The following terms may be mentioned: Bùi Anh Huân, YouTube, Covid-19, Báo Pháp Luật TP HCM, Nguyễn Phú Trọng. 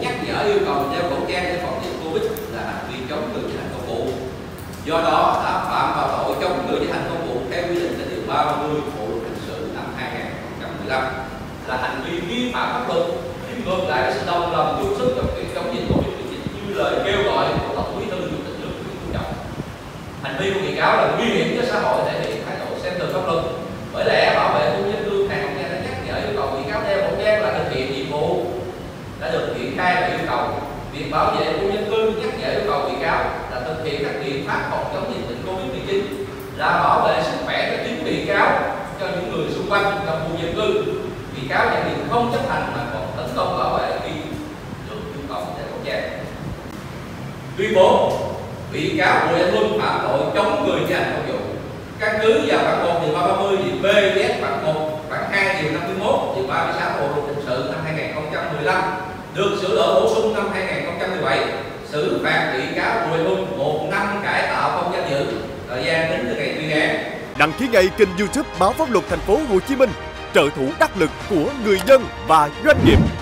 Nhắc nhở yêu cầu đeo khẩu trang để phòng dịch Covid là hành vi chống người thi hành công vụ. Do đó đã phạm vào tội chống người thi hành công vụ theo quy định tại điều 30 Bộ luật hình sự năm 2015 là hành vi vi phạm pháp luật, ngược lại với sự đồng lòng chung sức trong việc chống dịch Covid-19 như lời kêu gọi của Tổng Bí thư Chủ tịch nước Nguyễn Phú Trọng. Hành vi của bị cáo là nguy hiểm cho xã hội, thể hiện thái độ xem thường pháp luật. Bởi lẽ bảo vệ khu dân cư này đã nhắc nhở yêu cầu bị cáo đeo khẩu trang là thực hiện nhiệm vụ đã được triển khai và yêu cầu. Việc bảo vệ khu dân cư nhắc nhở yêu cầu bị cáo là thực hiện các biện pháp phòng chống dịch bệnh Covid-19 là bảo vệ sức khỏe cho chính bị cáo, cho những người xung quanh trong khu dân cư. Bị cáo nhận định không chấp hành mà còn tấn công bảo vệ khi được yêu cầu đeo khẩu trang. Tuyên bố bị cáo Bùi Anh Huân phạm tội chống người thi hành công vụ. Căn cứ vào khoảng 1 điều 330 điều BZ khoảng 1 khoảng 2 điều 51 điều 36 Bộ luật hình sự năm 2015 được sửa đổi bổ sung năm 2017 xử phạt bị cáo Bùi Anh Huân 1 năm cải tạo không giam giữ, thời gian tính từ ngày tuyên án. Đăng ký ngay kênh YouTube Báo Pháp Luật Thành phố Hồ Chí Minh, trợ thủ đắc lực của người dân và doanh nghiệp.